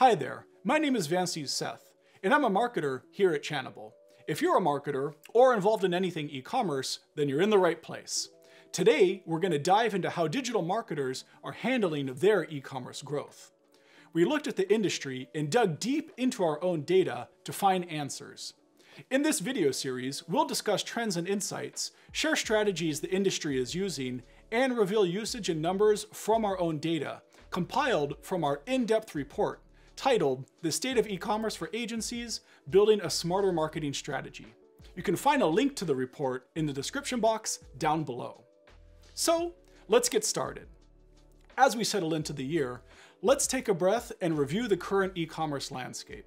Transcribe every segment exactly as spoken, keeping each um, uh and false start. Hi there, my name is Vancy Seth, and I'm a marketer here at Channable. If you're a marketer or involved in anything e-commerce, then you're in the right place. Today, we're going to dive into how digital marketers are handling their e-commerce growth. We looked at the industry and dug deep into our own data to find answers. In this video series, we'll discuss trends and insights, share strategies the industry is using, and reveal usage and numbers from our own data, compiled from our in-depth report, titled, The State of E-Commerce for Agencies, Building a Smarter Marketing Strategy. You can find a link to the report in the description box down below. So let's get started. As we settle into the year, let's take a breath and review the current e-commerce landscape.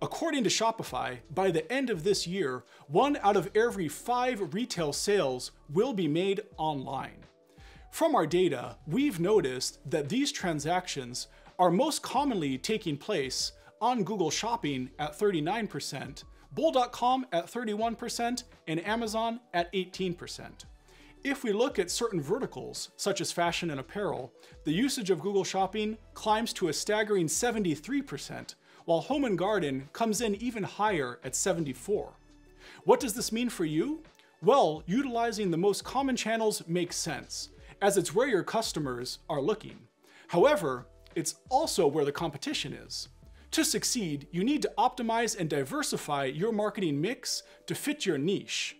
According to Shopify, by the end of this year, one out of every five retail sales will be made online. From our data, we've noticed that these transactions are most commonly taking place on Google Shopping at thirty-nine percent, Bull dot com at thirty-one percent, and Amazon at eighteen percent. If we look at certain verticals, such as fashion and apparel, the usage of Google Shopping climbs to a staggering seventy-three percent, while home and garden comes in even higher at seventy-four percent. What does this mean for you? Well, utilizing the most common channels makes sense, as it's where your customers are looking. However, it's also where the competition is. To succeed, you need to optimize and diversify your marketing mix to fit your niche.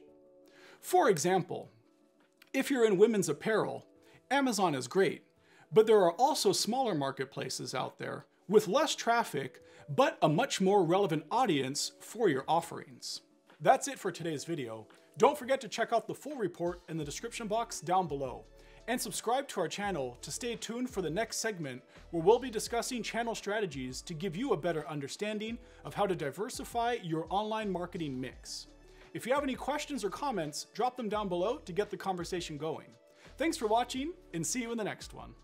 For example, if you're in women's apparel, Amazon is great, but there are also smaller marketplaces out there with less traffic, but a much more relevant audience for your offerings. That's it for today's video. Don't forget to check out the full report in the description box down below. And subscribe to our channel to stay tuned for the next segment where we'll be discussing channel strategies to give you a better understanding of how to diversify your online marketing mix. If you have any questions or comments, drop them down below to get the conversation going. Thanks for watching and see you in the next one.